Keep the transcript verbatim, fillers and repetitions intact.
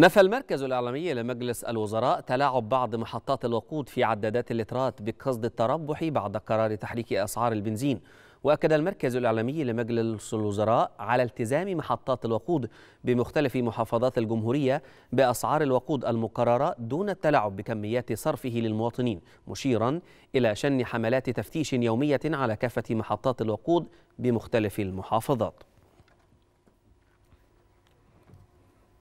نفى المركز الإعلامي لمجلس الوزراء تلاعب بعض محطات الوقود في عدادات اللترات بقصد التربح بعد قرار تحريك أسعار البنزين. وأكد المركز الإعلامي لمجلس الوزراء على التزام محطات الوقود بمختلف محافظات الجمهورية بأسعار الوقود المقررة دون التلاعب بكميات صرفه للمواطنين، مشيرا إلى شن حملات تفتيش يومية على كافة محطات الوقود بمختلف المحافظات.